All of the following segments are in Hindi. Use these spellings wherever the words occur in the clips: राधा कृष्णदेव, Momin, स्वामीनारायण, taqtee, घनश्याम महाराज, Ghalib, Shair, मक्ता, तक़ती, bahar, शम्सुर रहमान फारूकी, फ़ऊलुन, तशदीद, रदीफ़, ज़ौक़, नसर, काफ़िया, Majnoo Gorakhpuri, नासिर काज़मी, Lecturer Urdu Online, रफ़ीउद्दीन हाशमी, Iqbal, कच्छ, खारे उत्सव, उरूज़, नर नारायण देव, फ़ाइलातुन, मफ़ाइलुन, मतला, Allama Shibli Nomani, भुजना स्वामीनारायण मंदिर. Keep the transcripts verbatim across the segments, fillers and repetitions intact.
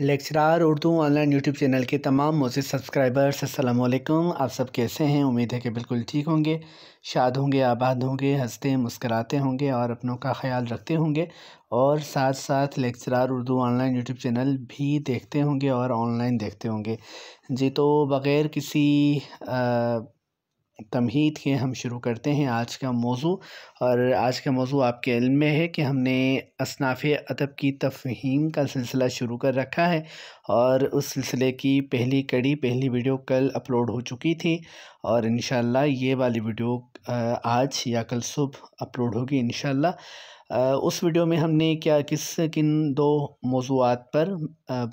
Lecturer Urdu online YouTube channel के तमाम मोज़ सब्सक्राइबर्स अस्सलाम वालेकुम। आप सब कैसे हैं? उम्मीद है कि बिल्कुल ठीक होंगे, शाद होंगे, आबाद होंगे, हंसते मुस्कराते होंगे और अपनों का ख्याल रखते होंगे और साथ साथ lecturer Urdu online YouTube channel भी देखते होंगे और ऑनलाइन देखते होंगे। जी तो बग़ैर किसी आ, तमहीद के हम शुरू करते हैं आज का मौजू। और आज का मौजू आपके इल्म में है कि हमने असनाफ़े अदब की तफ़हीम का सिलसिला शुरू कर रखा है और उस सिलसिले की पहली कड़ी पहली वीडियो कल अपलोड हो चुकी थी और इंशाल्लाह ये वाली वीडियो आज या कल सुबह अपलोड होगी इंशाल्लाह। उस वीडियो में हमने क्या किस किन दो मौजूआत पर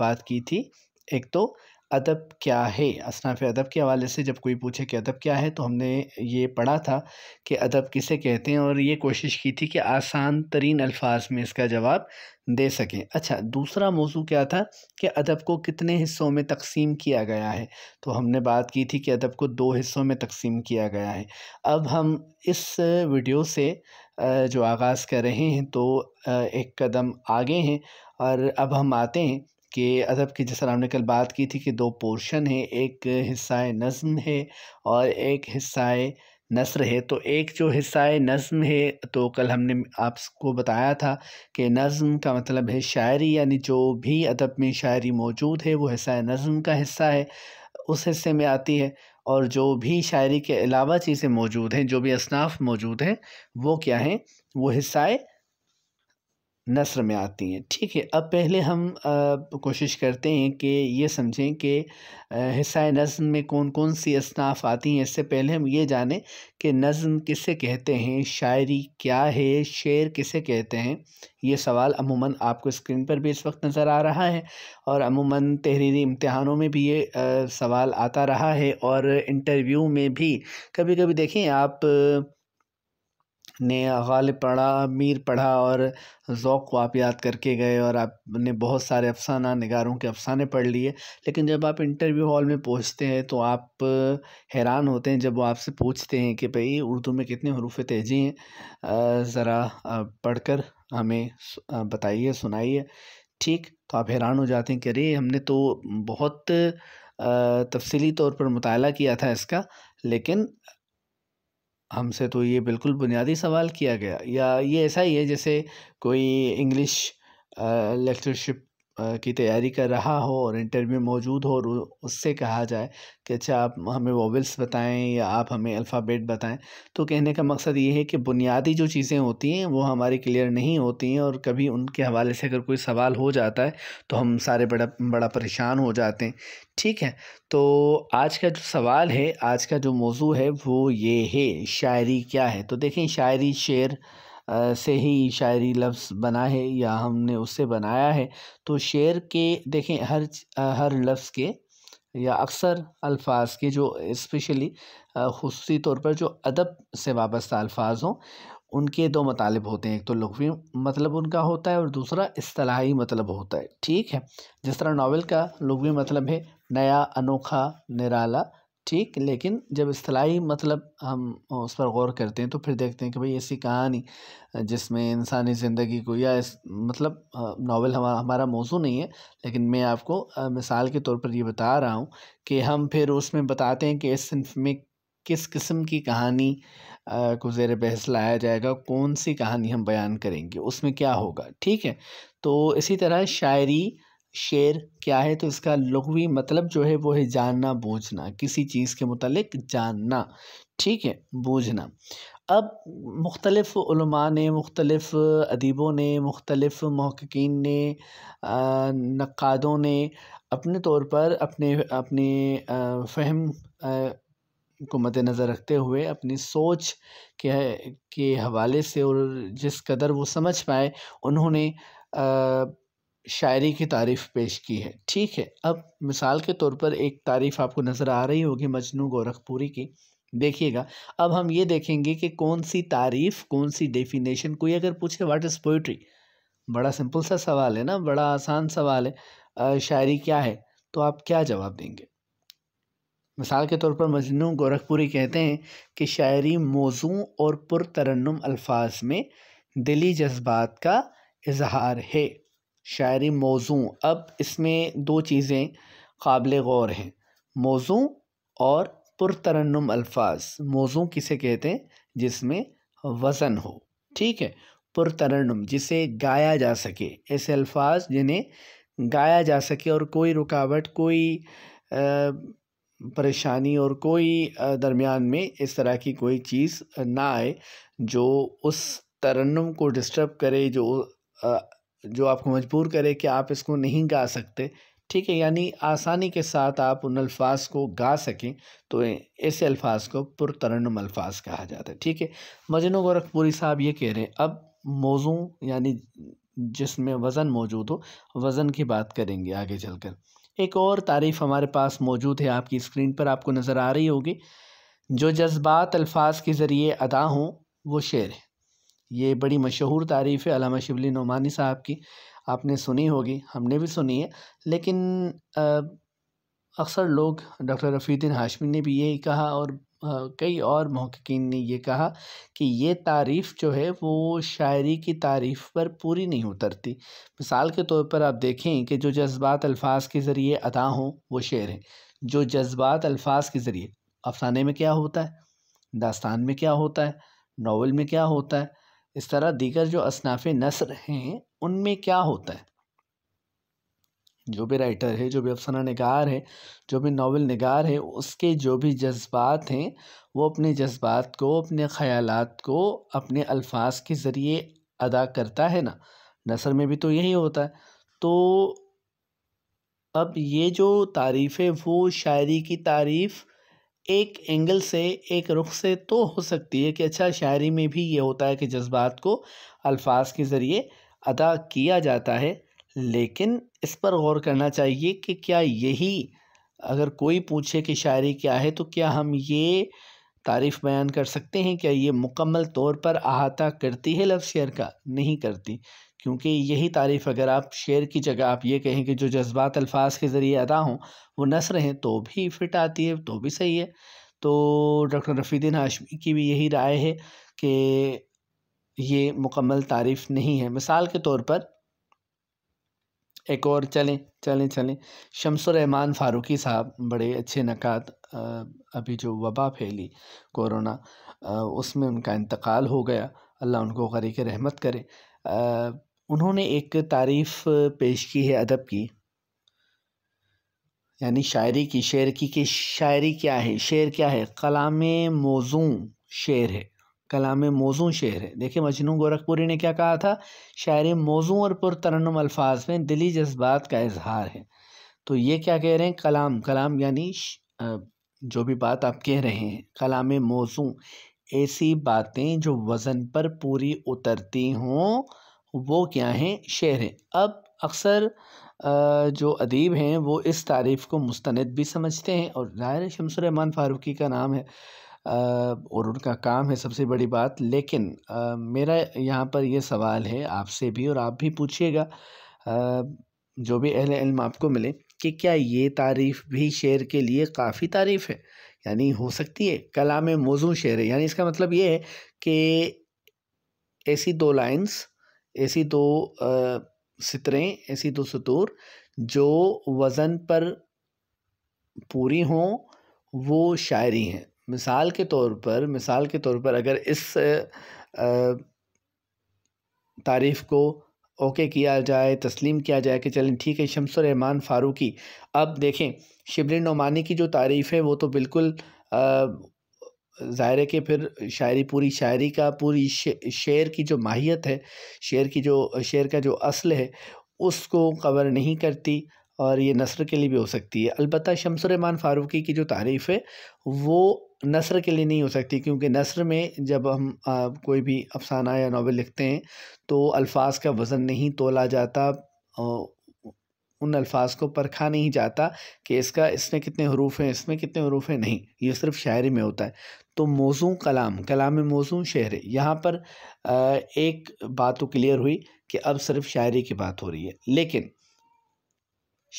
बात की थी। एक तो अदब क्या है, असनाफ़े अदब के हवाले से जब कोई पूछे कि अदब क्या है तो हमने ये पढ़ा था कि अदब किसे कहते हैं और ये कोशिश की थी कि आसान तरीन अल्फाज में इसका जवाब दे सकें। अच्छा, दूसरा मौजू क्या था कि अदब को कितने हिस्सों में तकसीम किया गया है, तो हमने बात की थी कि अदब को दो हिस्सों में तकसीम किया गया है। अब हम इस वीडियो से जो आगाज़ कर रहे हैं तो एक कदम आगे हैं और अब हम आते हैं कि अदब की, जैसा हमने कल बात की थी कि दो पोर्शन है, एक हिस्साए नज़्म है और एक हिस्साए नसर है। तो एक जो हिस्साए नज़्म है तो कल हमने आपको बताया था कि नज़्म का मतलब है शायरी, यानी जो भी अदब में शायरी मौजूद है वो हिस्साए नज़्म का हिस्सा है, उस हिस्से में आती है। और जो भी शायरी के अलावा चीज़ें मौजूद हैं, जो भी असनाफ मौजूद हैं, वो क्या हैं, वो हिस्साए नसर में आती हैं। ठीक है, अब पहले हम आ, कोशिश करते हैं कि ये समझें कि हिस्साए नज़्म में कौन कौन सी असनाफ़ आती हैं। इससे पहले हम ये जानें कि नज़्म किसे कहते हैं, शायरी क्या है, शेर किसे कहते हैं। ये सवाल अमूमन आपको स्क्रीन पर भी इस वक्त नज़र आ रहा है और अमूमन तहरीरी इम्तहानों में भी ये आ, सवाल आता रहा है और इंटरव्यू में भी कभी कभी देखें आप आ, ने गालिब पढ़ा, मीर पढ़ा और ज़ौक़ को आप याद करके गए और आपने बहुत सारे अफसाना निगारों के अफसाने पढ़ लिए, लेकिन जब आप इंटरव्यू हॉल में पहुंचते हैं तो आप हैरान होते हैं जब वो आपसे पूछते हैं कि भाई उर्दू में कितने हरूफ तहजी हैं, ज़रा पढ़कर हमें बताइए सुनाइए। ठीक, तो आप हैरान हो जाते हैं कि अरे हमने तो बहुत तफसीली तौर पर मुताला किया था इसका, लेकिन हमसे तो ये बिल्कुल बुनियादी सवाल किया गया। या ये ऐसा ही है जैसे कोई इंग्लिश लेक्चरशिप की तैयारी कर रहा हो और इंटरव्यू मौजूद हो और उससे कहा जाए कि अच्छा आप हमें वॉवेल्स बताएं या आप हमें अल्फ़ाबेट बताएं, तो कहने का मकसद ये है कि बुनियादी जो चीज़ें होती हैं वो हमारी क्लियर नहीं होती हैं और कभी उनके हवाले से अगर कोई सवाल हो जाता है तो हम सारे बड़ा बड़ा परेशान हो जाते हैं। ठीक है, तो आज का जो सवाल है, आज का जो मौजू है वो ये है, शायरी क्या है। तो देखें, शायरी शेर से ही शायरी लफ्ज़ बना है या हमने उससे बनाया है। तो शेर के देखें हर हर लफ्ज़ के या अक्सर अल्फाज के जो स्पेशली ख़ुसूसी तौर पर जो अदब से वाबस्ता अल्फाज हों उनके दो मतलब होते हैं। एक तो लुग़वी मतलब उनका होता है और दूसरा इस्तलाही मतलब होता है। ठीक है, जिस तरह नावल का लुग़वी मतलब है नया, अनोखा, निराला। ठीक, लेकिन जब इस्तलाही मतलब हम उस पर गौर करते हैं तो फिर देखते हैं कि भाई ऐसी कहानी जिसमें इंसानी ज़िंदगी को या इस मतलब नावल हमारा हमारा मौजू नहीं है, लेकिन मैं आपको मिसाल के तौर पर ये बता रहा हूँ कि हम फिर उसमें बताते हैं कि इस सिंफ में किस किस्म की कहानी को ज़ेर बहस लाया जाएगा, कौन सी कहानी हम बयान करेंगे, उसमें क्या होगा। ठीक है, तो इसी तरह शायरी शेर क्या है, तो इसका लुग़वी मतलब जो है वो है जानना बूझना, किसी चीज़ के मुतालिक जानना। ठीक है, बूझना। अब मुख्तलिफ उलमा ने, मुख्तलिफ अदीबों ने, मुख्तलिफ महक़्क़ीन ने, नक़्क़ादों ने अपने तौर पर अपने अपने फ़हम को मद्देनज़र रखते हुए अपनी सोच के के हवाले से और जिस कदर वो समझ पाए उन्होंने आ, शायरी की तारीफ़ पेश की है। ठीक है, अब मिसाल के तौर पर एक तारीफ़ आपको नज़र आ रही होगी मजनू गोरखपुरी की, देखिएगा। अब हम ये देखेंगे कि कौन सी तारीफ़, कौन सी डेफिनेशन, कोई अगर पूछे व्हाट इज़ पोइट्री, बड़ा सिंपल सा सवाल है ना, बड़ा आसान सवाल है, आ, शायरी क्या है, तो आप क्या जवाब देंगे। मिसाल के तौर पर मजनू गोरखपुरी कहते हैं कि शायरी मौजू और पुरतरन्नुम अल्फाज में दिली जज्बात का इजहार है। शायरी मौजू। अब इसमें दो चीज़ें काबिल गौर हैं, मौजू और पुरतरन्नुम अल्फाज। मौजू किसे कहते हैं? जिसमें वज़न हो, ठीक है। पुरतरन्नुम जिसे गाया जा सके, ऐसे अल्फाज जिन्हें गाया जा सके और कोई रुकावट, कोई परेशानी और कोई दरमियान में इस तरह की कोई चीज़ ना आए जो उस तरन्नुम को डिस्टर्ब करे, जो जो आपको मजबूर करे कि आप इसको नहीं गा सकते, ठीक है। यानी आसानी के साथ आप उन अल्फाज को गा सकें, तो ऐसे अल्फाज को पुरतरन्नुम अल्फाज कहा जाता है, ठीक है। मजनू गोरखपुरी साहब ये कह रहे हैं, अब मौजू यानी जिसमें वज़न मौजूद हो, वज़न की बात करेंगे आगे चलकर। एक और तारीफ़ हमारे पास मौजूद है, आपकी स्क्रीन पर आपको नज़र आ रही होगी, जो जज्बात अल्फाज के ज़रिए अदा हों वो शेर है। ये बड़ी मशहूर तारीफ़ है अल्लामा शिबली नोमानी साहब की, आपने सुनी होगी, हमने भी सुनी है। लेकिन अक्सर लोग, डॉक्टर रफ़ीउद्दीन हाशमी ने भी यही कहा और कई और मुहक्किकीन ने ये कहा कि ये तारीफ़ जो है वो शायरी की तारीफ़ पर पूरी नहीं उतरती। मिसाल के तौर पर आप देखें कि जो जज्बात अल्फाज के ज़रिए अदा हों वो शेर है। जो जज्बात अल्फाज के ज़रिए, अफसाने में क्या होता है, दास्तान में क्या होता है, नावल में क्या होता है, इस तरह दीगर जो असनाफ़ नसर हैं उनमें क्या होता है। जो भी राइटर है, जो भी अफसाना निगार है, जो भी नावल निगार है, उसके जो भी जज्बात हैं वो अपने जज्बात को, अपने ख़यालात को अपने अल्फाज के ज़रिए अदा करता है ना। नसर में भी तो यही होता है। तो अब ये जो तारीफ़ है वो शायरी की तारीफ़ एक एंगल से, एक रुख से तो हो सकती है कि अच्छा शायरी में भी ये होता है कि जज्बात को अल्फाज के ज़रिए अदा किया जाता है, लेकिन इस पर गौर करना चाहिए कि क्या यही, अगर कोई पूछे कि शायरी क्या है, तो क्या हम ये तारीफ़ बयान कर सकते हैं? क्या ये मुकम्मल तौर पर अहाता करती है लफ्ज़ शेर का? नहीं करती, क्योंकि यही तारीफ़ अगर आप शेर की जगह आप ये कहें कि जो जज्बात अल्फाज के ज़रिए अदा हों वो नसर हैं, तो भी फिट आती है, तो भी सही है। तो डॉक्टर रफ़ीउद्दीन हाशमी की भी यही राय है कि ये मुकम्मल तारीफ़ नहीं है। मिसाल के तौर पर एक और चलें चलें चलें शम्सुर रहमान फारूकी साहब, बड़े अच्छे नक़ाद। अभी जो वबा फैली कोरोना, उसमें उनका इंतकाल हो गया, अल्लाह उनको ग़रीक रहमत करे। उन्होंने एक तारीफ़ पेश की है अदब की, यानी शायरी की, शेर की, कि शायरी क्या है, शेर क्या है। कलामे मौजू शेर है, कलाम मौजू शेर है। देखिए मजनू गोरखपुरी ने क्या कहा था, शायरी मौजू और पुरतरन्नुम अल्फाज में दिली जज्बात का इजहार है। तो ये क्या कह रहे हैं, कलाम, कलाम यानी जो भी बात आप कह रहे हैं, कलाम मौजू ऐसी बातें जो वज़न पर पूरी उतरती हों वो क्या हैं, शेर हैं। अब अक्सर जो अदीब हैं वो इस तारीफ़ को मुस्तनद भी समझते हैं, और ज़ाहिर शम्सुर रहमान फारूकी का नाम है और उनका काम है सबसे बड़ी बात। लेकिन आ, मेरा यहाँ पर यह सवाल है आपसे भी, और आप भी पूछिएगा जो भी अहले इल्म आपको मिले, कि क्या ये तारीफ़ भी शेर के लिए काफ़ी तारीफ़ है? यानी हो सकती है कलाम मौजू शेर है, यानी इसका मतलब ये है कि ऐसी दो लाइन्स, ऐसी दो सितरें, ऐसी दो सतूर जो वज़न पर पूरी हों वो शायरी हैं। मिसाल के तौर पर मिसाल के तौर पर अगर इस तारीफ़ को ओके किया जाए, तस्लीम किया जाए कि चलें ठीक है शम्सुर रहमान फारूकी। अब देखें शिबली नोमानी की जो तारीफ़ है वो तो बिल्कुल ज़ाहिर है कि फिर शायरी, पूरी शायरी का, पूरी शेर की जो माहियत है, शेर की जो शेर का जो असल है उसको कवर नहीं करती, और ये नसर के लिए भी हो सकती है। अलबत्ता शम्सुर रहमान फारूकी की जो तारीफ़ है वो नसर के लिए नहीं हो सकती, क्योंकि नसर में जब हम आ, कोई भी अफसाना या नावल लिखते हैं तो अल्फाज का वज़न नहीं तोला जाता, उन अल्फाज को परखा नहीं जाता कि इसका इसमें कितने हरूफ हैं, इसमें कितने हरूफ हैं, नहीं, ये सिर्फ शायरी में होता है। तो मौजू कलाम, कलाम मौजू शेर है। यहाँ पर आ, एक बात तो क्लियर हुई कि अब सिर्फ शायरी की बात हो रही है, लेकिन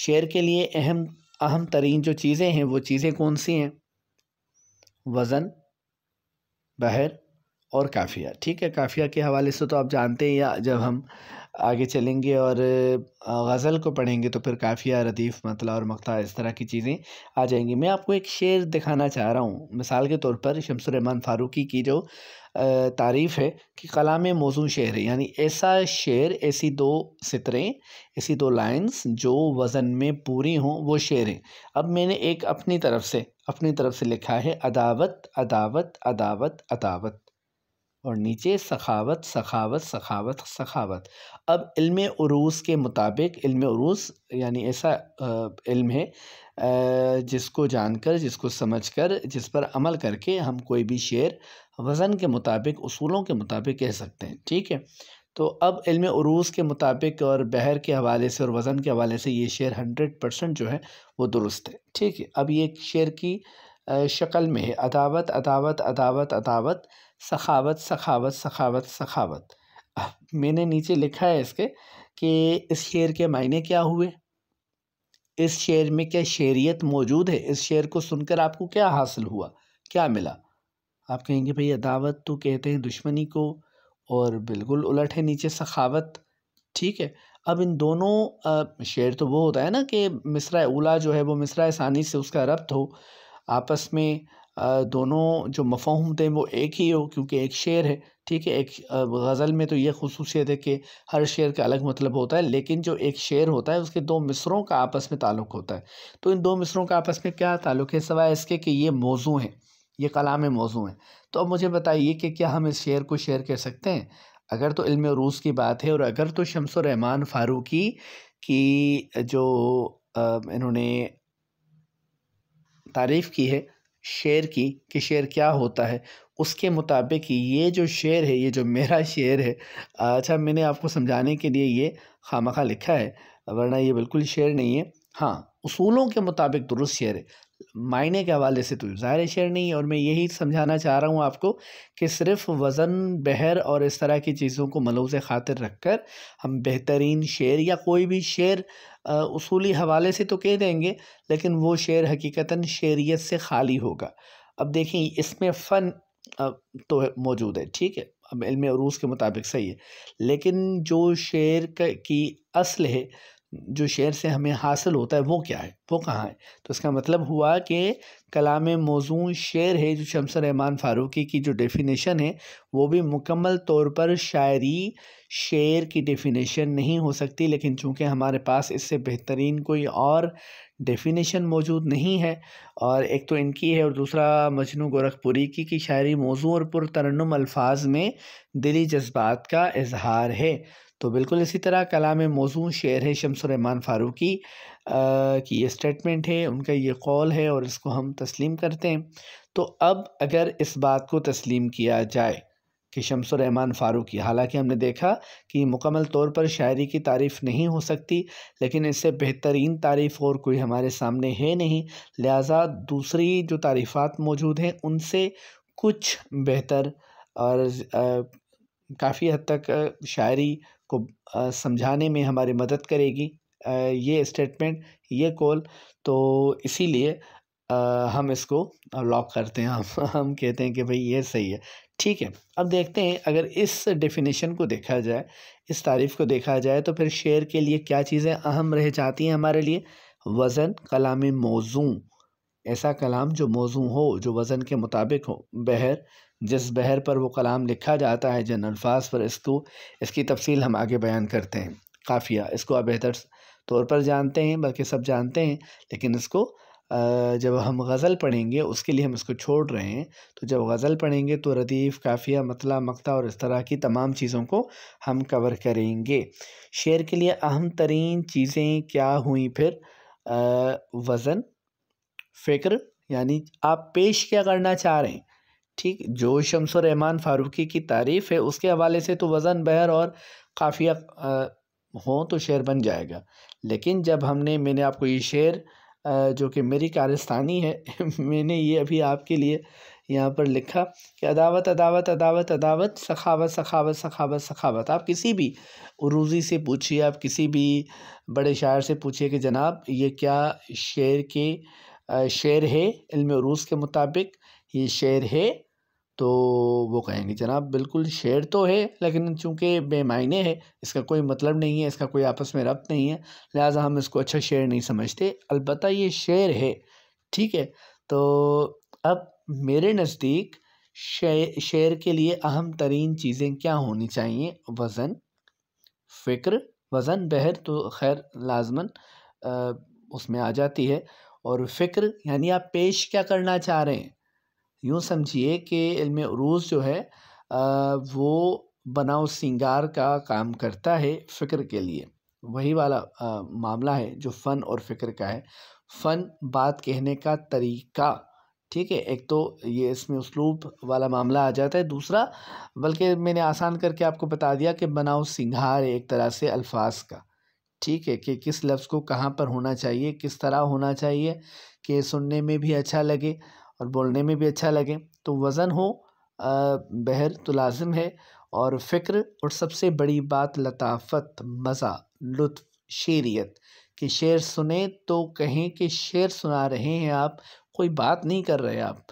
शेर के लिए अहम अहम तरीन जो चीज़ें हैं वो चीज़ें कौन सी हैं? वज़न, बहर और काफ़िया, ठीक है। काफ़िया के हवाले से तो आप जानते हैं, या जब हम आगे चलेंगे और गज़ल को पढ़ेंगे तो फिर काफ़िया, रदीफ़, मतला और मक्ता इस तरह की चीज़ें आ जाएंगी। मैं आपको एक शेर दिखाना चाह रहा हूँ। मिसाल के तौर पर शम्सुर रहमान फ़ारूक़ी की जो तारीफ़ है कि कलाम मौजू शेर है, यानी ऐसा शेर, ऐसी दो सितरें, ऐसी दो लाइंस जो वज़न में पूरी हों, वो शेर है। अब मैंने एक अपनी तरफ से अपनी तरफ से लिखा है, अदावत अदावत अदावत अदावत, और नीचे सखावत सखावत सखावत सखावत। अब इल्म उरूज़ के मुताबिक, इल्म उरूज़ यानी ऐसा इल्म है जिसको जानकर, जिसको समझकर, जिस पर अमल करके हम कोई भी शेर वज़न के मुताबिक, उसूलों के मुताबिक कह सकते हैं। ठीक है, तो अब इल्म उरूज़ के मुताबिक और बहर के हवाले से और वज़न के हवाले से ये शेर हंड्रेड परसेंट जो है वो दुरुस्त है। ठीक है, अब ये शेर की शक्ल में है, अदावत अदावत अदावत अदावत सखावत सखावत सखावत सखावत। अब मैंने नीचे लिखा है इसके कि इस शेर के मायने क्या हुए, इस शेर में क्या शेरियत मौजूद है, इस शेर को सुनकर आपको क्या हासिल हुआ, क्या मिला। आप कहेंगे भाई अदावत तो कहते हैं दुश्मनी को और बिल्कुल उलट है नीचे सखावत। ठीक है, अब इन दोनों शेर तो वो होता है ना कि मिसरा उला जो है वो मिसरा सानी से उसका रब्त हो, आपस में दोनों जो मफ़ाहम थे वो एक ही हो क्योंकि एक शेर है। ठीक है, एक गज़ल में तो ये ख़ुसूसियत है कि हर शेर का अलग मतलब होता है, लेकिन जो एक शेर होता है उसके दो मिसरों का आपस में ताल्लुक़ होता है। तो इन दो मिसरों का आपस में क्या ताल्लुक़ है, सवाए इसके कि ये मौजू है, ये कलाम मौजू है। तो अब मुझे बताइए कि क्या हम इस शेर को शेर कह सकते हैं? अगर तो इल्म उरूज़ की बात है और अगर तो शम्सुर रहमान फ़ारूक़ी की जो इन्होंने तारीफ़ की है शेर की कि शेर क्या होता है, उसके मुताबिक ये जो शेर है, ये जो मेरा शेर है, अच्छा मैंने आपको समझाने के लिए ये खामखा लिखा है वरना ये बिल्कुल शेर नहीं है। हाँ, उसूलों के मुताबिक दुरुस्त शेर है, मायने के हवाले से तो ज़ाहिर शेर नहीं है। और मैं यही समझाना चाह रहा हूँ आपको कि सिर्फ़ वज़न, बहर और इस तरह की चीज़ों को मलूज़ ख़ातिर रख कर हम बेहतरीन शेर या कोई भी शेर उसूली हवाले से तो कह देंगे, लेकिन वो शेर हकीकतन शेरियत से खाली होगा। अब देखें इसमें फ़न तो मौजूद है, ठीक है, अब इल्म उरूज़ के मुताबिक सही है, लेकिन जो शेर की असल है, जो शेर से हमें हासिल होता है, वो क्या है, वो कहाँ है। तो इसका मतलब हुआ कि कलाम मौजू शेर है, जो शम्सुर रहमान फ़ारूक़ी की जो डेफिनेशन है वो भी मुकम्मल तौर पर शायरी शेर की डेफिनेशन नहीं हो सकती, लेकिन चूँकि हमारे पास इससे बेहतरीन कोई और डेफिनेशन मौजूद नहीं है, और एक तो इनकी है और दूसरा मजनू गोरखपुरी की कि शायरी मौजू और पुरतरन्नुम अल्फाज में दिली जज्बात का इजहार है। तो बिल्कुल इसी तरह कलाम मौजू शेर है, शम्सुर रहमान फ़ारूक़ी की ये स्टेटमेंट है, उनका ये कौल है और इसको हम तस्लीम करते हैं। तो अब अगर इस बात को तस्लीम किया जाए कि शम्सुर रहमान फ़ारूक़ी, हालांकि हमने देखा कि मुकम्मल तौर पर शायरी की तारीफ़ नहीं हो सकती, लेकिन इससे बेहतरीन तारीफ़ और कोई हमारे सामने है नहीं, लिहाजा दूसरी जो तारीफ़ात मौजूद हैं उनसे कुछ बेहतर और काफ़ी हद तक शायरी को समझाने में हमारी मदद करेगी ये स्टेटमेंट, ये कॉल। तो इसीलिए हम इसको लॉक करते हैं, हम हम कहते हैं कि भाई ये सही है। ठीक है, अब देखते हैं अगर इस डेफिनेशन को देखा जाए, इस तारीफ़ को देखा जाए, तो फिर शेर के लिए क्या चीज़ें अहम रह जाती हैं हमारे लिए। वज़न, कलाम मौजू, ऐसा कलाम जो मौजू हो, जो वज़न के मुताबिक हो। बहर, जिस बहर पर वो कलाम लिखा जाता है, जिन अल्फाज पर, इसको इसकी तफसील हम आगे बयान करते हैं। काफ़िया इसको आप बेहतर तौर पर जानते हैं, बल्कि सब जानते हैं, लेकिन इसको जब हम गज़ल पढ़ेंगे उसके लिए हम इसको छोड़ रहे हैं। तो जब गज़ल पढ़ेंगे तो रदीफ़, काफ़िया, मतला, मक्ता और इस तरह की तमाम चीज़ों को हम कवर करेंगे। शेर के लिए अहम तरीन चीज़ें क्या हुई फिर, वज़न, फ़िक्र, यानी आप पेश क्या करना चाह रहे हैं। ठीक, जो शम्सुर रहमान फ़ारूक़ी की तारीफ़ है उसके हवाले से तो वज़न, बहर और काफ़िया हों तो शेर बन जाएगा, लेकिन जब हमने मैंने आपको ये शेर जो कि मेरी कारस्तानी है मैंने ये अभी आपके लिए यहाँ पर लिखा कि अदावत अदावत अदावत अदावत सखावत सखावत सखावत सखावत। आप किसी भी उरूज़ी से पूछिए, आप किसी भी बड़े शायर से पूछिए कि जनाब ये क्या शेर के शेर है, इल्म उरूज़ के मुताबिक ये शेर है, तो वो कहेंगे जनाब बिल्कुल शेर तो है लेकिन चूँकि बेमायने है, इसका कोई मतलब नहीं है, इसका कोई आपस में रब्त नहीं है, लिहाजा हम इसको अच्छा शेर नहीं समझते, अलबत्ता ये शेर है। ठीक है, तो अब मेरे नज़दीक शेर शेर के लिए अहम तरीन चीज़ें क्या होनी चाहिए? वज़न, फ़िक्र। वज़न बहर तो खैर लाजमन उसमें आ जाती है, और फ़िक्र यानी आप पेश क्या करना चाह रहे हैं। यूँ समझिए कि इल्म ए उरूज जो है आ, वो बनाव सिंगार का काम करता है फ़िक्र के लिए, वही वाला आ, मामला है जो फ़न और फ़िक्र का है। फ़न बात कहने का तरीका, ठीक है, एक तो ये इसमें उसलूब वाला मामला आ जाता है, दूसरा बल्कि मैंने आसान करके आपको बता दिया कि बनाव सिंगार है एक तरह से अल्फाज का। ठीक है, कि किस लफ्ज़ को कहाँ पर होना चाहिए, किस तरह होना चाहिए कि सुनने में भी अच्छा लगे और बोलने में भी अच्छा लगे। तो वज़न हो बहर तो लाजिम है, और फ़िक्र, और सबसे बड़ी बात लताफत, मज़ा, लुत्फ़, शेरियत, कि शेर सुने तो कहें कि शेर सुना रहे हैं आप, कोई बात नहीं कर रहे आप।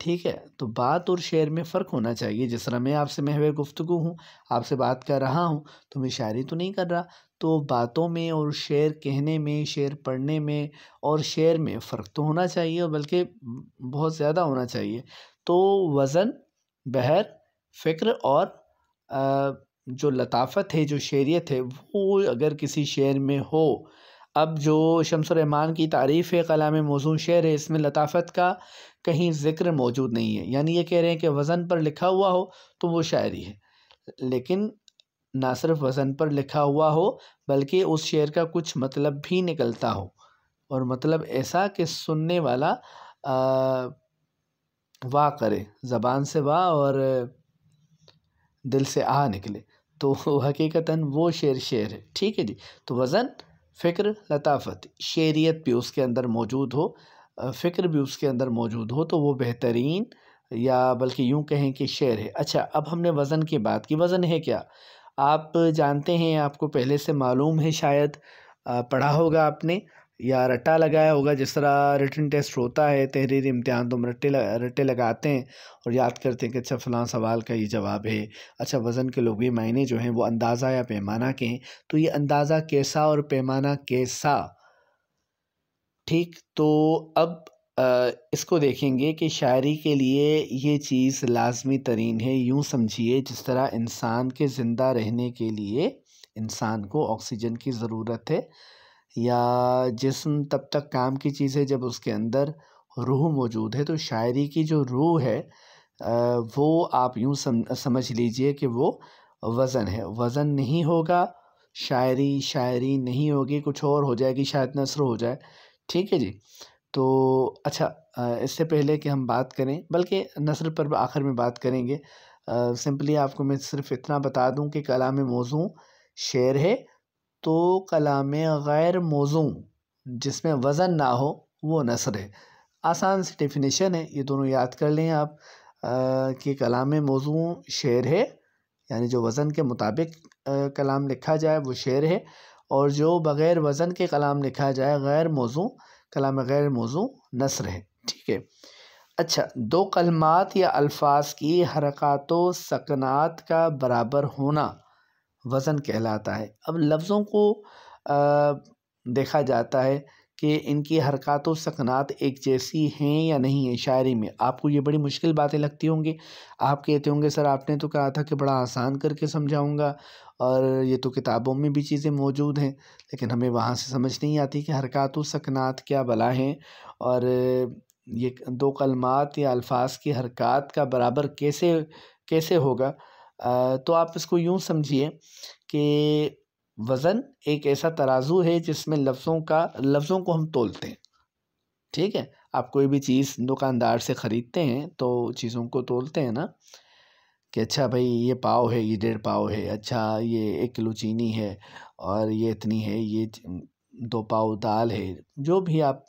ठीक है, तो बात और शेर में फ़र्क होना चाहिए। जिस तरह मैं आपसे महवे गुफ्तगू हूँ, आपसे बात कर रहा हूँ, तो मैं शायरी तो नहीं कर रहा, तो बातों में और शेर कहने में, शेर पढ़ने में और शेर में फ़र्क तो होना चाहिए, और बल्कि बहुत ज़्यादा होना चाहिए। तो वज़न, बहर, फ़िक्र और आ, जो लताफ़त है, जो शेरियत है, वो अगर किसी शेर में हो। अब जो शम्सुर रहमान की तारीफ़ है कलाम मौज़ून शेर है, इसमें लताफ़त का कहीं ज़िक्र मौजूद नहीं है। यानी ये कह रहे हैं कि वज़न पर लिखा हुआ हो तो वो शायरी है, लेकिन ना सिर्फ वज़न पर लिखा हुआ हो बल्कि उस शेर का कुछ मतलब भी निकलता हो, और मतलब ऐसा कि सुनने वाला वाह करे, ज़बान से वाह और दिल से आह निकले, तो हकीकतन वो शेर शेर है। ठीक है जी, तो वज़न, फ़िक्र, लताफ़त, शेरियत भी उसके अंदर मौजूद हो, फ़िक्र भी उसके अंदर मौजूद हो, तो वो बेहतरीन या बल्कि यूँ कहें कि शेर है। अच्छा, अब हमने वज़न की बात की। वज़न है क्या? आप जानते हैं, आपको पहले से मालूम है, शायद पढ़ा होगा आपने या रट्टा लगाया होगा। जिस तरह रिटन टेस्ट होता है, तहरीरी इम्तिहान, तो हम रट्टे रट्टे लगाते हैं और याद करते हैं कि अच्छा फ़लाँ सवाल का ये जवाब है। अच्छा, वज़न के लुग़वी मायने जो हैं वो अंदाज़ा या पैमाना के हैं, तो ये अंदाज़ा कैसा और पैमाना कैसा। ठीक, तो अब आ, इसको देखेंगे कि शायरी के लिए ये चीज़ लाजमी तरीन है। यूँ समझिए जिस तरह इंसान के ज़िंदा रहने के लिए इंसान को ऑक्सीजन की ज़रूरत है, या जिस्म तब तक काम की चीज़ है जब उसके अंदर रूह मौजूद है, तो शायरी की जो रूह है आ, वो आप यूँ सम, समझ लीजिए कि वो वज़न है। वज़न नहीं होगा शायरी, शायरी नहीं होगी, कुछ और हो जाएगी, शायद नसर हो जाए। ठीक है जी, तो अच्छा, इससे पहले कि हम बात करें, बल्कि नसर पर आखिर में बात करेंगे, आ, सिंपली आपको मैं सिर्फ़ इतना बता दूं कि कलाम मौज़ूं शेर है, तो कलाम गैर मौज़ूं जिसमें वज़न ना हो वो नसर है। आसान सी डेफिनेशन है, ये दोनों याद कर लें आप आ, कि कलाम मौज़ूं शेर है, यानी जो वज़न के मुताबिक कलाम लिखा जाए वो शेर है, और जो बग़ैर वज़न के कलाम लिखा जाए, गैर मौज़ूं, कलाम गैर मौज़ूं नसर है। ठीक है, अच्छा, दो कलमात या अल्फाज की हरकातो सकनात का बराबर होना वज़न कहलाता है। अब लफ्ज़ों को आ, देखा जाता है कि इनकी हरकातो सकनात एक जैसी हैं या नहीं है शायरी में। आपको ये बड़ी मुश्किल बातें लगती होंगी, आप कहते होंगे सर आपने तो कहा था कि बड़ा आसान करके समझाऊँगा, और ये तो किताबों में भी चीज़ें मौजूद हैं, लेकिन हमें वहाँ से समझ नहीं आती कि हरकात व सकनात क्या भला हैं, और ये दो कलमात या अल्फाज की हरकत का बराबर कैसे कैसे होगा। आ, तो आप इसको यूँ समझिए कि वज़न एक ऐसा तराजू है जिसमें लफ्ज़ों का लफ्ज़ों को हम तोलते हैं। ठीक है, आप कोई भी चीज़ दुकानदार से ख़रीदते हैं तो चीज़ों को तोलते हैं ना, कि अच्छा भाई ये पाव है, ये डेढ़ पाव है, अच्छा ये एक किलो चीनी है, और ये इतनी है, ये दो पाव दाल है। जो भी आप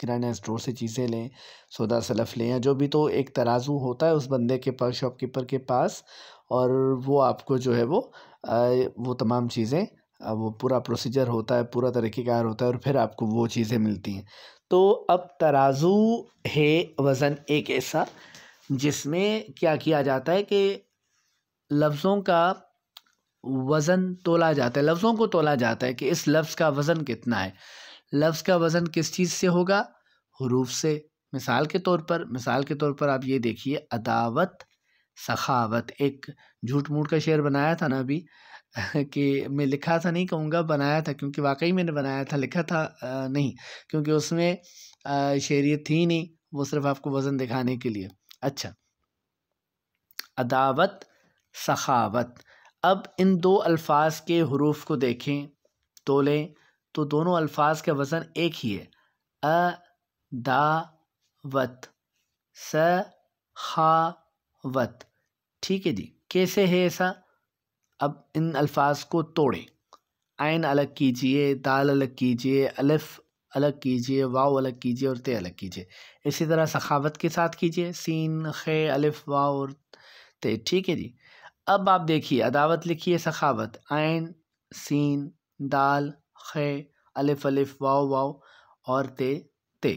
किराना स्टोर से चीज़ें लें, सौदा सलफ़ लें, या जो भी, तो एक तराजू होता है उस बंदे के पास, शॉपकीपर के पास, और वो आपको जो है वो आ, वो तमाम चीज़ें, वो पूरा प्रोसीजर होता है, पूरा तरीक़ेकार होता है, और फिर आपको वो चीज़ें मिलती हैं। तो अब तराजू है वज़न एक ऐसा जिसमें क्या किया जाता है कि लफ्ज़ों का वज़न तोला जाता है, लफ्ज़ों को तोला जाता है कि इस लफ्ज़ का वज़न कितना है। लफ्ज़ का वज़न किस चीज़ से होगा? हुरूफ से। मिसाल के तौर पर मिसाल के तौर पर आप ये देखिए, अदावत सखावत, एक झूठ मूठ का शेर बनाया था ना अभी कि मैं लिखा था नहीं कहूँगा बनाया था, क्योंकि वाकई मैंने बनाया था, लिखा था आ, नहीं, क्योंकि उसमें आ, शेरियत थी नहीं, वो सिर्फ आपको वज़न दिखाने के लिए। अच्छा, अदावत सखावत, अब इन दो अल्फाज के हरूफ को देखें, तोलें, तो दोनों अल्फाज का वज़न एक ही है, अदावत सखावत। ठीक है जी, कैसे है ऐसा? अब इन अल्फाज को तोड़ें, आइन अलग कीजिए, दाल अलग कीजिए, अलिफ अलग कीजिए, वाव अलग कीजिए और ते अलग कीजिए। इसी तरह सखावत के साथ कीजिए, सीन खे अलिफ वाव और ते। ठीक है जी, अब आप देखिए, अदावत लिखिए सखावत, आइन सीन दाल खे अलिफ अलिफ वाव वाव और ते ते।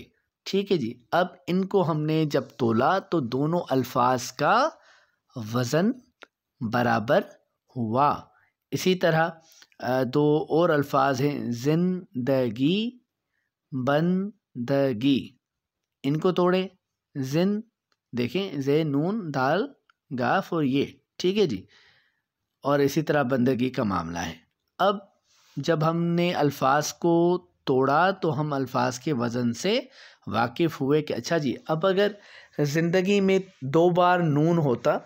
ठीक है जी, अब इनको हमने जब तोला तो दोनों अल्फाज का वज़न बराबर हुआ। इसी तरह दो और अल्फाज हैं, जिंदगी बंदगी, इनको तोड़े, जिन देखें जे नून दाल गाफ और ये। ठीक है जी, और इसी तरह बंदगी का मामला है। अब जब हमने अल्फाज को तोड़ा तो हम अल्फाज के वज़न से वाकिफ़ हुए कि अच्छा जी, अब अगर ज़िंदगी में दो बार नून होता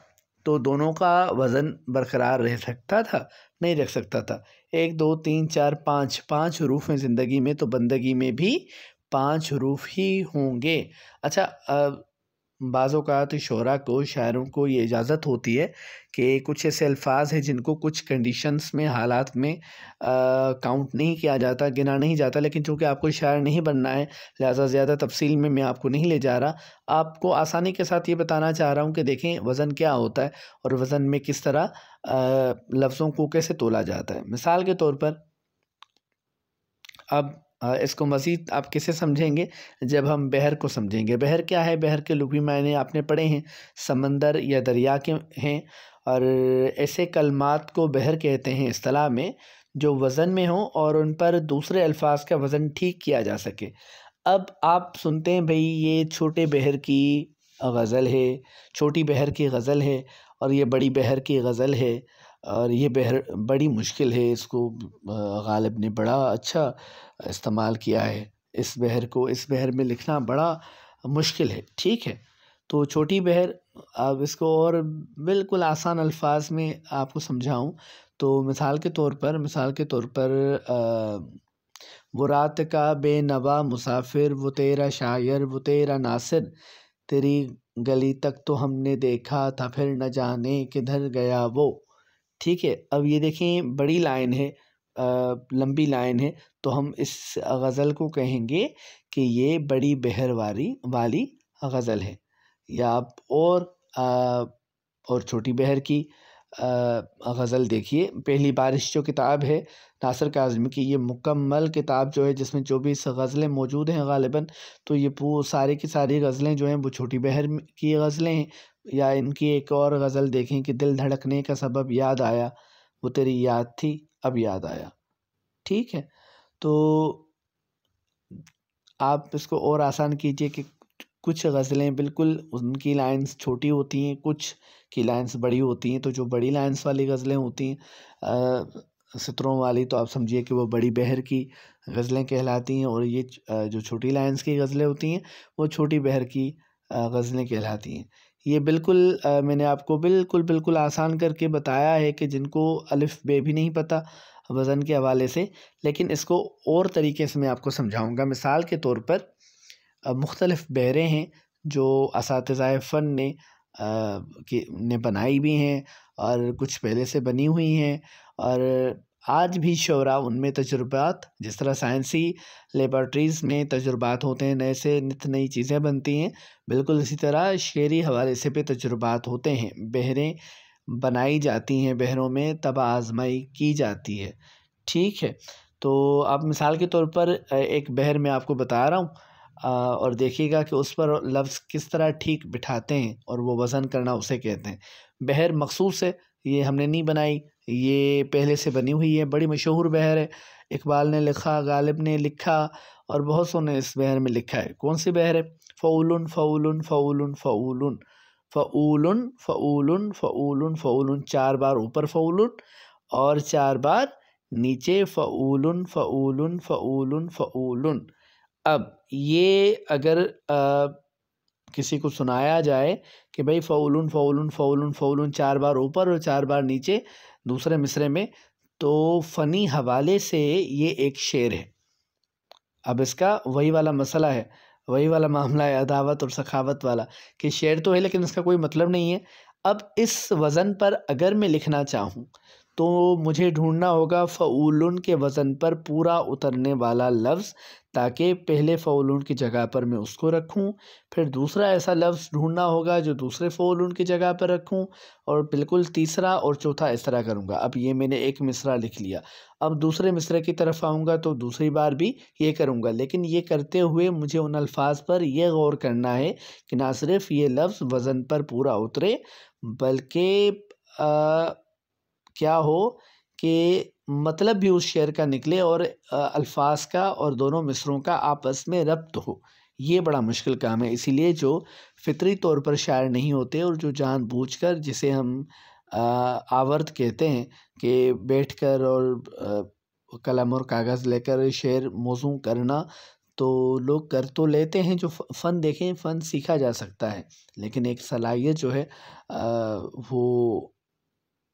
तो दोनों का वज़न बरकरार रह सकता था? नहीं रख सकता था। एक दो तीन चार पाँच, पाँच हरूफ हैं ज़िंदगी में, तो बंदगी में भी पाँच हरूफ ही होंगे। अच्छा, बाज़ों का तो शोरा को, शायरों को ये इजाज़त होती है कि कुछ ऐसे अल्फाज हैं जिनको कुछ कंडीशंस में, हालात में आ, काउंट नहीं किया जाता, गिना नहीं जाता, लेकिन चूँकि आपको शायर नहीं बनना है लिहाजा ज़्यादा तफसील में मैं आपको नहीं ले जा रहा, आपको आसानी के साथ ये बताना चाह रहा हूँ कि देखें वज़न क्या होता है और वज़न में किस तरह लफ्ज़ों को कैसे तोला जाता है। मिसाल के तौर पर अब इसको मज़ीद आप किसे समझेंगे? जब हम बहर को समझेंगे। बहर क्या है? बहर के लुग़वी मायने आपने पढ़े हैं, समंदर या दरिया के हैं, और ऐसे कलमात को बहर कहते हैं इस्तिलाह में, जो वज़न में हो और उन पर दूसरे अल्फाज का वज़न ठीक किया जा सके। अब आप सुनते हैं भाई, ये छोटे बहर की गज़ल है, छोटी बहर की गज़ल है, और ये बड़ी बहर की गज़ल है, और ये बहर बड़ी मुश्किल है, इसको गालिब ने बड़ा अच्छा इस्तेमाल किया है, इस बहर को, इस बहर में लिखना बड़ा मुश्किल है। ठीक है, तो छोटी बहर, अब इसको और बिल्कुल आसान अल्फाज में आपको समझाऊं तो मिसाल के तौर पर मिसाल के तौर पर आ, वो रात का बेनवा मुसाफिर, वो तेरा शायर, वो तेरा नासिर, तेरी गली तक तो हमने देखा था, फिर न जाने किधर गया वो। ठीक है, अब ये देखें, बड़ी लाइन है, आ, लंबी लाइन है, तो हम इस गज़ल को कहेंगे कि ये बड़ी बहर वाली वाली गज़ल है, या आप और आ, और छोटी बहर की गज़ल देखिए। पहली बारिश जो किताब है नासिर काज़मी की, ये मुकम्मल किताब जो है जिसमें चौबीस गज़लें मौजूद हैं गालिबन, तो ये पू सारी की सारी गज़लें जो हैं वो छोटी बहर की गज़लें हैं। या इनकी एक और गज़ल देखें कि दिल धड़कने का सबब याद आया, वो तेरी याद थी अब याद आया। ठीक है, तो आप इसको और आसान कीजिए कि कुछ गज़लें बिल्कुल उनकी लाइंस छोटी होती हैं, कुछ की लाइंस बड़ी होती हैं, तो जो बड़ी लाइंस वाली गज़लें होती हैं सितरों वाली, तो आप समझिए कि वो बड़ी बहर की गज़लें कहलाती हैं, और ये जो छोटी लाइंस की गज़लें होती हैं वो छोटी बहर की गज़लें कहलाती हैं। ये बिल्कुल आ, मैंने आपको बिल्कुल बिल्कुल आसान करके बताया है कि जिनको अलिफ बे भी नहीं पता वज़न के हवाले से, लेकिन इसको और तरीके से मैं आपको समझाऊंगा। मिसाल के तौर पर मुख्तलिफ़ बहरें हैं जो असातिज़ाए फ़न ने आ, की ने बनाई भी हैं और कुछ पहले से बनी हुई हैं, और आज भी शोरा उनमें तजुर्बात, जिस तरह साइंसी लेबॉर्ट्रीज़ में तजुर्बात होते हैं, नए से नित नई चीज़ें बनती हैं, बिल्कुल इसी तरह शेरी हवाले से पे तजुर्बात होते हैं, बहरें बनाई जाती हैं, बहरों में तब आजमाई की जाती है। ठीक है, तो आप मिसाल के तौर पर एक बहर में आपको बता रहा हूँ, और देखिएगा कि उस पर लफ्ज़ किस तरह ठीक बिठाते हैं और वो वज़न करना उसे कहते हैं। बहर मखसूस है, ये हमने नहीं बनाई, ये पहले से बनी हुई है, बड़ी मशहूर बहर है। इकबाल ने लिखा, गालिब ने लिखा और बहुत सौ ने इस बहर में लिखा है। कौन सी बहर है? फ़ऊलुन फ़ऊलुन फ़ऊलुन फ़ऊलुन फ़ऊलुन फ़ऊलुन फ़ऊलुन फ़ऊलुन, चार बार ऊपर फ़ऊलुन और चार बार नीचे फ़ऊलुन फ़ऊलुन फ़ऊलुन फ़ऊलुन। अब ये अगर आ, किसी को सुनाया जाए कि भाई फ़ऊलुन फ़ऊलुन फ़ऊलुन फ़ऊलुन चार बार ऊपर और चार बार नीचे दूसरे मिसरे में, तो फ़नी हवाले से ये एक शेर है। अब इसका वही वाला मसला है, वही वाला मामला है अदावत और सखावत वाला, कि शेर तो है लेकिन इसका कोई मतलब नहीं है। अब इस वज़न पर अगर मैं लिखना चाहूँ तो मुझे ढूंढना होगा फ़ऊलुन के वज़न पर पूरा उतरने वाला लफ्ज़, ताकि पहले फ़ऊलुन की जगह पर मैं उसको रखूं, फिर दूसरा ऐसा लफ्ज़ ढूंढना होगा जो दूसरे फ़ऊलुन की जगह पर रखूं, और बिल्कुल तीसरा और चौथा इस तरह करूंगा। अब ये मैंने एक मिसरा लिख लिया, अब दूसरे मिसरे की तरफ आऊँगा तो दूसरी बार भी ये करूँगा, लेकिन ये करते हुए मुझे उन अल्फाज पर यह गौर करना है कि ना सिर्फ़ ये लफ्ज़ वज़न पर पूरा उतरे बल्कि क्या हो कि मतलब भी उस शेर का निकले और अल्फाज का और दोनों मिसरों का आपस में रब्त हो। ये बड़ा मुश्किल काम है, इसीलिए जो फितरी तौर पर शायर नहीं होते और जो जानबूझकर, जिसे हम आवर्त कहते हैं, कि बैठकर और कलम और कागज़ लेकर शेर मौजू करना, तो लोग कर तो लेते हैं। जो फ़न देखें, फ़न सीखा जा सकता है, लेकिन एक सलाहियत जो है वो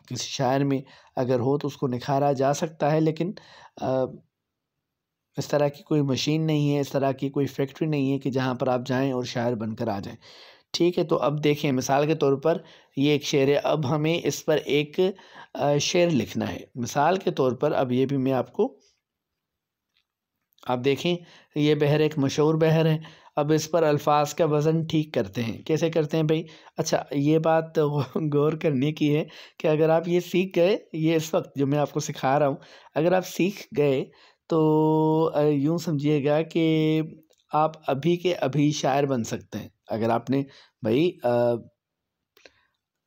किसी शायर में अगर हो तो उसको निखारा जा सकता है, लेकिन आ, इस तरह की कोई मशीन नहीं है, इस तरह की कोई फैक्ट्री नहीं है कि जहाँ पर आप जाएं और शायर बनकर आ जाएं। ठीक है, तो अब देखें मिसाल के तौर पर ये एक शेर है, अब हमें इस पर एक आ, शेर लिखना है। मिसाल के तौर पर अब ये भी मैं आपको, आप देखें ये बहर एक मशहूर बहर है। अब इस पर अल्फाज का वज़न ठीक करते हैं, कैसे करते हैं भाई? अच्छा, ये बात गौर करने की है कि अगर आप ये सीख गए, ये इस वक्त जो मैं आपको सिखा रहा हूँ, अगर आप सीख गए तो यूँ समझिएगा कि आप अभी के अभी शायर बन सकते हैं। अगर आपने भाई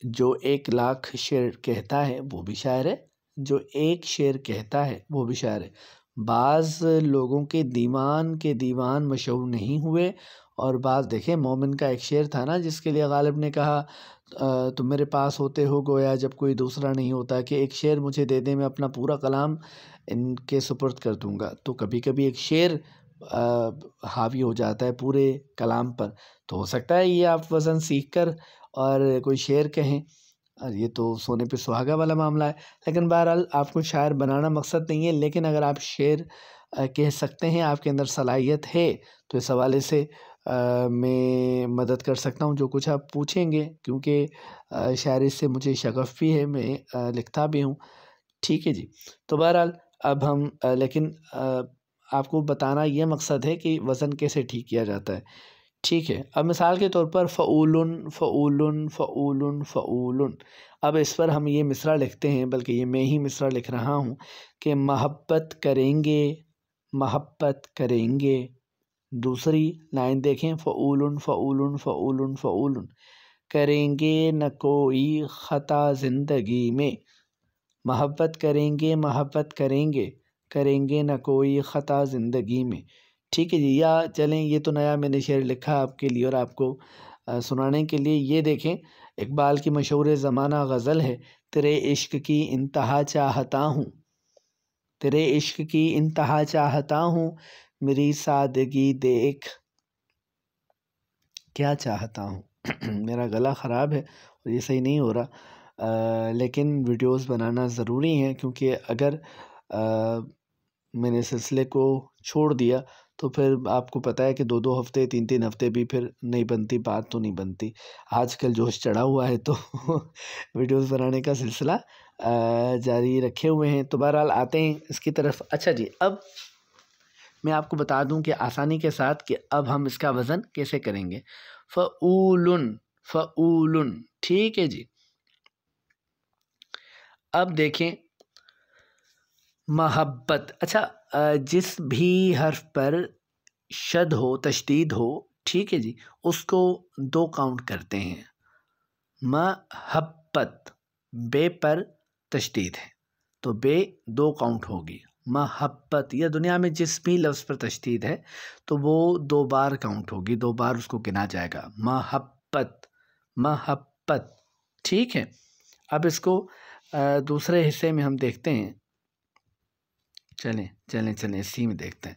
जो एक लाख शेर कहता है वो भी शायर है, जो एक शेर कहता है वो भी शायर है। बाज़ लोगों के दीवान के दीवान मशहूर नहीं हुए, और बाज़ देखें मोमिन का एक शेर था ना, जिसके लिए गालिब ने कहा तुम मेरे पास होते हो गोया जब कोई दूसरा नहीं होता, कि एक शेर मुझे दे दे, मैं अपना पूरा कलाम इनके सुपुर्द कर दूँगा। तो कभी कभी एक शेर आ, हावी हो जाता है पूरे कलाम पर, तो हो सकता है ये आप वज़न सीख कर और कोई शेर कहें, और ये तो सोने पे सुहागा वाला मामला है। लेकिन बहरहाल आपको शायर बनाना मकसद नहीं है, लेकिन अगर आप शेर कह सकते हैं, आपके अंदर सलाहियत है, तो इस हवाले से आ, मैं मदद कर सकता हूँ जो कुछ आप पूछेंगे, क्योंकि शायरी से मुझे शगफ़ भी है, मैं आ, लिखता भी हूँ। ठीक है जी, तो बहरहाल अब हम आ, लेकिन आ, आपको बताना ये मकसद है कि वज़न कैसे ठीक किया जाता है। ठीक है, अब मिसाल के तौर पर फ़ऊलुन फ़ऊलुन फ़ऊलुन फ़ऊलुन, अब इस पर हम ये मिसरा लिखते हैं, बल्कि ये मैं ही मिसरा लिख रहा हूँ, कि महब्बत करेंगे महब्बत करेंगे। दूसरी लाइन देखें, फ़ऊलुन फ़ऊलुन फ़ऊलुन फ़ऊलुन, करेंगे न कोई ख़ता ज़िंदगी में, महब्बत करेंगे महब्बत करेंगे, करेंगे न कोई ख़ता ज़िंदगी में। ठीक है जी, या चलें ये तो नया मैंने शेर लिखा आपके लिए और आपको आ, सुनाने के लिए। ये देखें इकबाल की मशहूर ज़माना गज़ल है, तेरे इश्क की इंतहा चाहता हूँ, तेरे इश्क की इंतहा चाहता हूँ, मेरी सादगी देख क्या चाहता हूँ। मेरा गला ख़राब है और ये सही नहीं हो रहा, आ, लेकिन वीडियोस बनाना ज़रूरी है, क्योंकि अगर आ, मैंने सिलसिले को छोड़ दिया तो फिर आपको पता है कि दो दो हफ्ते तीन तीन हफ्ते भी फिर नहीं बनती, बात तो नहीं बनती। आजकल जोश चढ़ा हुआ है तो वीडियोस बनाने का सिलसिला जारी रखे हुए हैं। तो बहरहाल आते हैं इसकी तरफ। अच्छा जी, अब मैं आपको बता दूं कि आसानी के साथ कि अब हम इसका वज़न कैसे करेंगे। फ़ऊलुन फ़ऊलुन, ठीक है जी। अब देखें महब्बत, अच्छा जिस भी हर्फ पर शद हो, तशदीद हो, ठीक है जी, उसको दो काउंट करते हैं। महब्बत, बे पर तशदीद है तो बे दो काउंट होगी। महब्बत या दुनिया में जिस भी लफ्ज़ पर तशदीद है तो वो दो बार काउंट होगी, दो बार उसको गिना जाएगा। महब्बत, महब्बत, ठीक है। अब इसको दूसरे हिस्से में हम देखते हैं, चलें चलें चलें इसी में देखते हैं।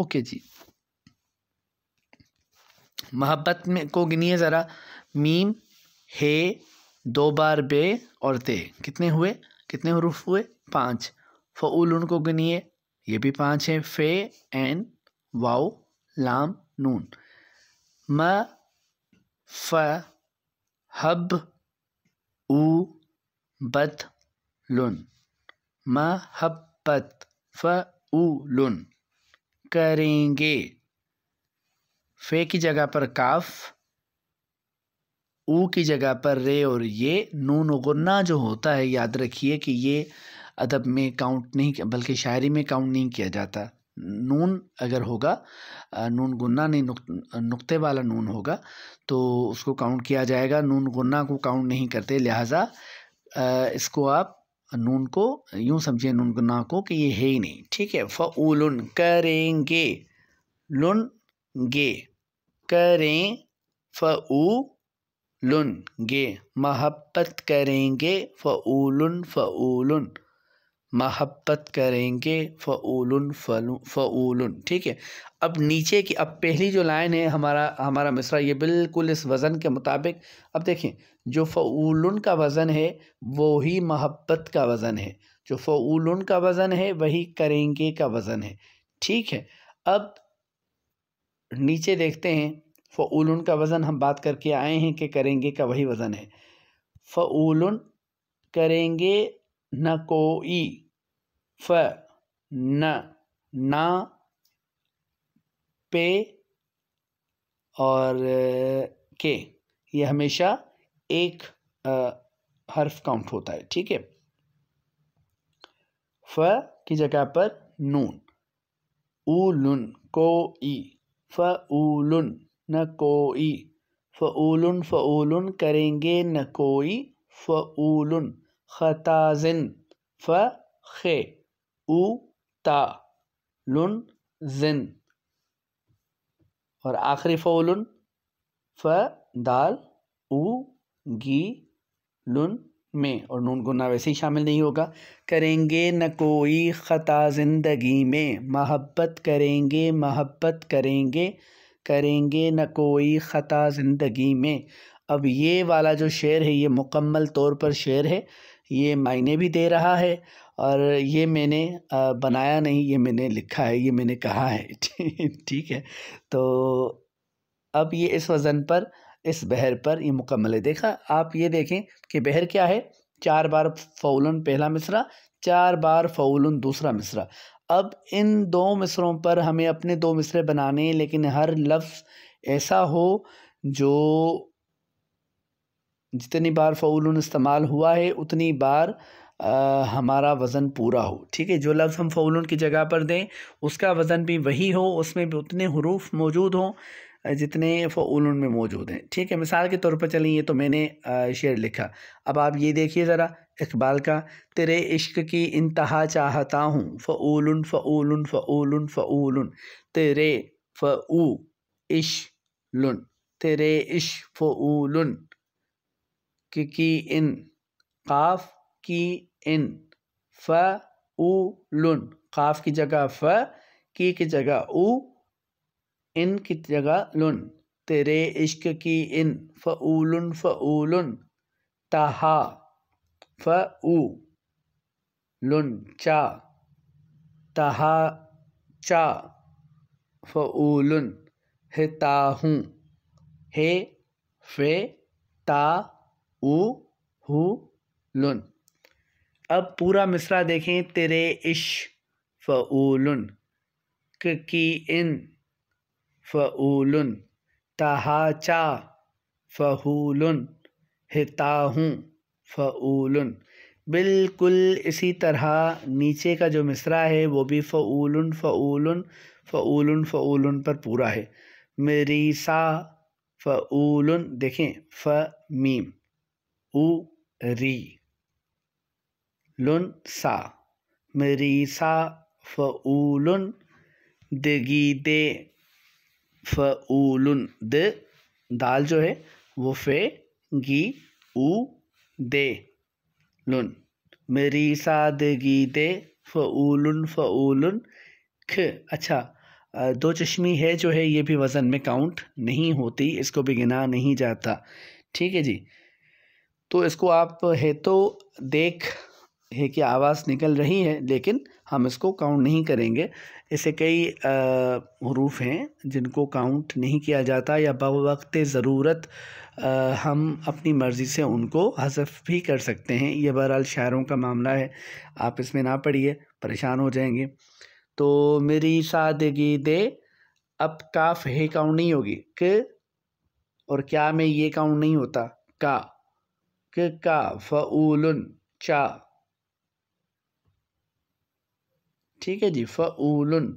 ओके जी, महब्बत में को गिनिए ज़रा। मीम, हे, दो बार बे और ते, कितने हुए, कितने हुरूफ हुए, पाँच। फ़ऊल उनको गिनिए, ये भी पाँच हैं। फ़े, एन, वाओ, लाम, नून। म, फ, हब, उ, बत, लुन। महब्बत, फ़ऊल, करेंगे। फे की जगह पर काफ, ऊ की जगह पर रे और ये। नून गुन्ना जो होता है, याद रखिए कि ये अदब में काउंट नहीं बल्कि शायरी में काउंट नहीं किया जाता। नून अगर होगा, नून गुन्ना नहीं, नुक, नुक्ते वाला नून होगा तो उसको काउंट किया जाएगा। नून गुन्ना को काउंट नहीं करते, लिहाजा इसको आप नून को यूँ समझिए, नून गुन्ना को, कि ये है ही नहीं, ठीक है। फ़ऊलुन, करेंगे। लुन गे, करें, फ़ऊलुन गे। महब्बत करेंगे, फ़ऊलुन फ़ऊलुन। महब्बत करेंगे, फ़ऊलुन फ़ऊलुन, ठीक है। अब नीचे की, अब पहली जो लाइन है हमारा हमारा मिसरा, ये बिल्कुल इस वज़न के मुताबिक। अब देखें, जो फ़ऊलुन का वज़न है वो ही महब्बत का वज़न है, जो फ़ऊलुन का वज़न है वही करेंगे का वज़न है, ठीक है। अब नीचे देखते हैं, फ़ऊलुन का वज़न हम बात करके आए हैं कि करेंगे का वही वज़न है। फ़ऊलुन करेंगे, न कोई, फ न, ना, पे और के, ये हमेशा एक आ, हर्फ काउंट होता है, ठीक है। फ की जगह पर नून, उलुन, कोई, फ़ऊलुन, न कोई। फ़ऊलुन फ़ऊलुन, करेंगे न कोई, फ़ऊलुन। खताज़िन, फ खे, उ ता, लुन जिन। और आखिरी फ़ऊलुन, फ दाल, उ गी, लुन में, और नून गुना वैसे ही शामिल नहीं होगा। करेंगे न कोई ख़ता ज़िंदगी में, महब्बत करेंगे, महब्बत करेंगे, करेंगे न कोई ख़ता ज़िंदगी में। अब ये वाला जो शेर है ये मुकम्मल तौर पर शेर है, ये मायने भी दे रहा है, और ये मैंने बनाया नहीं, ये मैंने लिखा है, ये मैंने कहा है, ठीक है। तो अब ये इस वज़न पर, इस बहर पर ये मुकम्मल है। देखा, आप ये देखें कि बहर क्या है, चार बार फ़ऊलन पहला मिसरा, चार बार फ़ऊलन दूसरा मिसरा। अब इन दो मिसरों पर हमें अपने दो मिसरे बनाने, लेकिन हर लफ्ज़ ऐसा हो जो जितनी बार फ़ऊलन इस्तेमाल हुआ है उतनी बार आ, हमारा वज़न पूरा हो, ठीक है। जो लफ्ज़ हम फ़ऊलन की जगह पर दें उसका वज़न भी वही हो, उसमें भी उतने हरूफ मौजूद हों जितने फ़ऊलुन में मौजूद हैं, ठीक है। मिसाल के तौर पर चलें, ये तो मैंने शेर लिखा, अब आप ये देखिए ज़रा इकबाल का। तेरे इश्क की इंतहा चाहता हूँ, फ़ऊलुन फ़ऊलुन फ़ऊलुन फ़ऊलुन। तेरे फ़ऊ इश लुन, तेरे इश फ़ऊलुन। कि की इन, काफ़ की इन, फ़ऊलुन, काफ़ की जगह फ़, की की जगह उ, इन की जगह लुन। तेरे इश्क की इन, फ़ऊलुन फ़ऊलुन। तहा, फ़ऊलुन चा, तहा चा, फ़ऊलुन। हिताहूँ, हे, फे, ता, उ, हु, लुन। अब पूरा मिसरा देखें, तेरे इश फ़ऊलुन, की इन फ़ऊलुन, तहाचा फ़ऊलुन, हिताहूँ फ़ऊलुन। बिल्कुल इसी तरह नीचे का जो मिसरा है वो भी फ़ऊलुन फ़ऊलुन फ़ऊलुन फ़ऊलुन पर पूरा है। मेरी सा फ़ऊलुन, देखें फ़ मीम उ री लुन सा मेरी सा फ़ऊलुन दगी दे फ़ऊलुन द दाल जो है वो फे गी उ दे लुन मेरी सादगी दे फ़ऊलुन फ़ऊलुन ख। अच्छा दो चश्मी है जो है ये भी वज़न में काउंट नहीं होती, इसको भी गिना नहीं जाता। ठीक है जी, तो इसको आप है तो देख है कि आवाज़ निकल रही है लेकिन हम इसको काउंट नहीं करेंगे। ऐसे कई हरूफ हैं जिनको काउंट नहीं किया जाता या बवक्त ज़रूरत हम अपनी मर्ज़ी से उनको हज़फ भी कर सकते हैं। ये बहरहाल शायरों का मामला है, आप इसमें ना पढ़िए, परेशान हो जाएंगे। तो मेरी सादगी दे, अब काफ है काउंट नहीं होगी कि, और क्या में ये काउंट नहीं होता का कि का फ़ऊलन चा। ठीक है जी, फ़ऊलन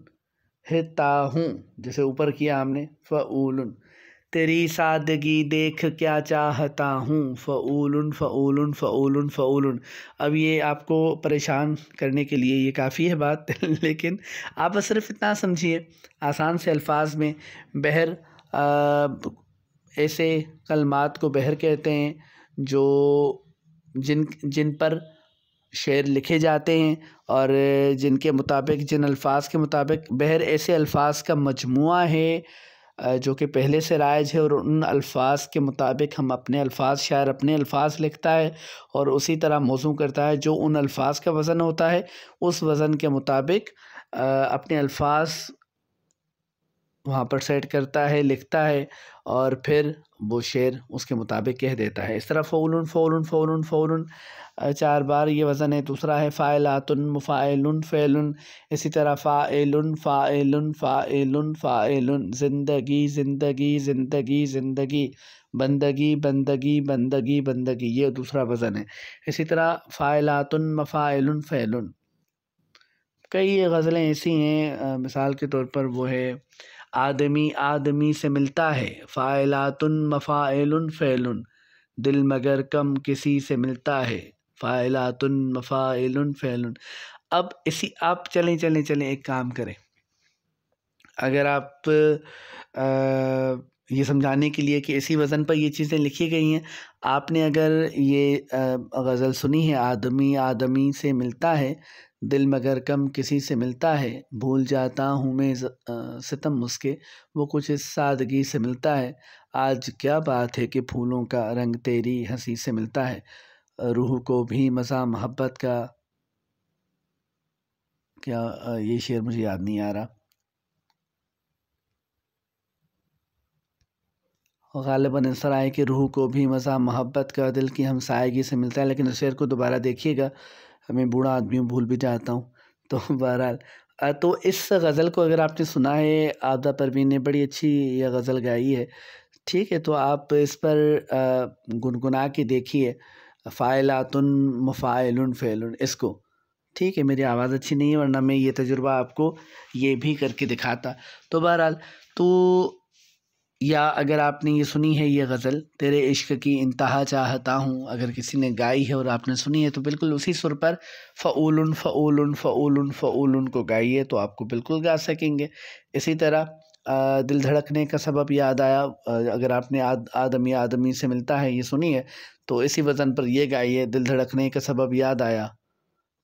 हिता हूँ जैसे ऊपर किया हमने फ़ऊलन। तेरी सादगी देख क्या चाहता हूँ फ़ऊलन फ़ऊलन फ़ऊलन फ़ऊलन। अब ये आपको परेशान करने के लिए ये काफ़ी है बात लेकिन आप सिर्फ इतना समझिए आसान से अल्फाज में। बहर ऐसे कलमात को बहर कहते हैं जो जिन जिन पर शेर लिखे जाते हैं और जिनके मुताबिक जिन अल्फाज के मुताबिक बहर ऐसे अल्फाज का मजमुआ है जो कि पहले से राइज है, और उन अल्फाज के मुताबिक हम अपने अल्फाज शायर अपने अल्फाज लिखता है और उसी तरह मौजू करता है जो उन अल्फाज का वज़न होता है। उस वज़न के मुताबिक अपने अल्फाज वहाँ पर सेट करता है, लिखता है और फिर वो शेर उसके मुताबिक कह देता है। इस तरह फ़ऊलन फ़ऊलन फ़ऊलन फ़ऊलन चार बार ये वज़न है। दूसरा है फ़ाइलातुन मुफ़ाइलुन फ़ैलुन, इसी तरह फ़ाइलुन फ़ाइलुन फ़ाइलुन फ़ाइलुन। ज़िंदगी ज़िंदगी ज़िंदगी ज़िंदगी, बंदगी बंदगी बंदगी बंदगी, ये दूसरा वज़न है। इसी तरह फ़ाइलातुन मफ़ाइलुन फ़ैलुन। कई गज़लें ऐसी हैं, मिसाल के तौर पर वो है आदमी आदमी से मिलता है फ़ाइलातुन मफ़ाइलुन फ़ैलुन। दिल मगर कम किसी से मिलता है फ़ाइलातुन मफ़ाइलुन फ़ैलुन। अब इसी आप चलें चलें चलें एक काम करें, अगर आप आ, ये समझाने के लिए कि इसी वज़न पर ये चीज़ें लिखी गई हैं, आपने अगर ये गज़ल सुनी है आदमी आदमी से मिलता है दिल मगर कम किसी से मिलता है, भूल जाता हूँ मैं सितम उसके वो कुछ इस सादगी से मिलता है, आज क्या बात है कि फूलों का रंग तेरी हंसी से मिलता है, रूह को भी मज़ा मोहब्बत का, क्या ये शेर मुझे याद नहीं आ रहा, गालिबन अंसर आए कि रूह को भी मज़ा मोहब्बत का दिल की हमसायगी से मिलता है। लेकिन इस शेर को दोबारा देखिएगा, मैं बूढ़ा आदमी हूँ भूल भी जाता हूँ। तो बहरहाल तो इस गज़ल को अगर आपने सुना है, आदा परवीन ने बड़ी अच्छी यह गज़ल गाई है। ठीक है, तो आप इस पर गुनगुना के देखिए फ़ाइलातुन मफ़ाइलुन फ़ैलुन इसको। ठीक है, मेरी आवाज़ अच्छी नहीं है वरना मैं ये तजुर्बा आपको ये भी करके दिखाता। तो बहरहाल तो या अगर आपने ये सुनी है ये गज़ल तेरे इश्क की इंतहा चाहता हूँ, अगर किसी ने गाई है और आपने सुनी है तो बिल्कुल उसी सुर पर फ़ऊलन फ़ऊलन फ़ऊलन फ़ऊलन को गाइए तो आपको बिल्कुल गा सकेंगे। इसी तरह आ, दिल धड़कने का सबब याद आया, अगर आपने आद, आदमी आदमी से मिलता है ये सुनी है तो इसी वज़न पर यह गाइए, दिल धड़कने का सबब याद आया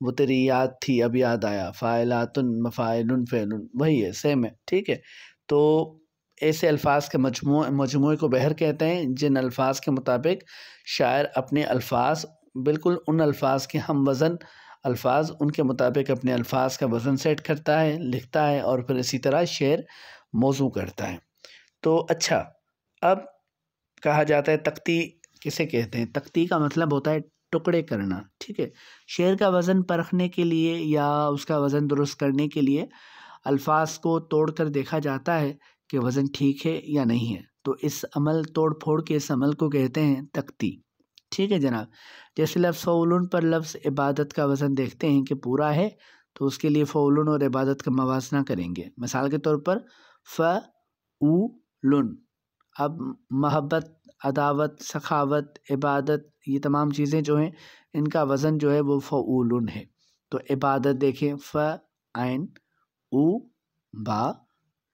वो तेरी याद थी अब याद आया, फ़ाइलातुन मफ़ाइलुन फ़ैलुन वही है सेम है। ठीक है, तो ऐसे अल्फाज के मजमू मजमू को बहर कहते हैं जिन अल्फाज के मुताबिक शायर अपने अल्फाज बिल्कुल उन अल्फाज के हम वज़न अल्फाज उनके मुताबिक अपने अल्फाज का वज़न सेट करता है, लिखता है और फिर इसी तरह शेर मौजू करता है। तो अच्छा, अब कहा जाता है तख्ती किसे कहते हैं। तख्ती का मतलब होता है टुकड़े करना। ठीक है, शेर का वज़न परखने के लिए या उसका वज़न दुरुस्त करने के लिए अल्फाज को तोड़ कर देखा जाता है कि वज़न ठीक है या नहीं है, तो इस अमल तोड़ फोड़ के इस अमल को कहते हैं तख्ती। ठीक है जनाब। जैसे लफ्ज़ फ़ौलून पर लफ्ज़ इबादत का वज़न देखते हैं कि पूरा है, तो उसके लिए फ़ौलून और इबादत का मवाजना करेंगे। मिसाल के तौर पर फ़ऊलून, अब महब्बत, अदावत, सखावत, इबादत, ये तमाम चीज़ें जो हैं इनका वज़न जो है वो फ़ऊलून है। तो इबादत देखें, फ़ आइन उ बा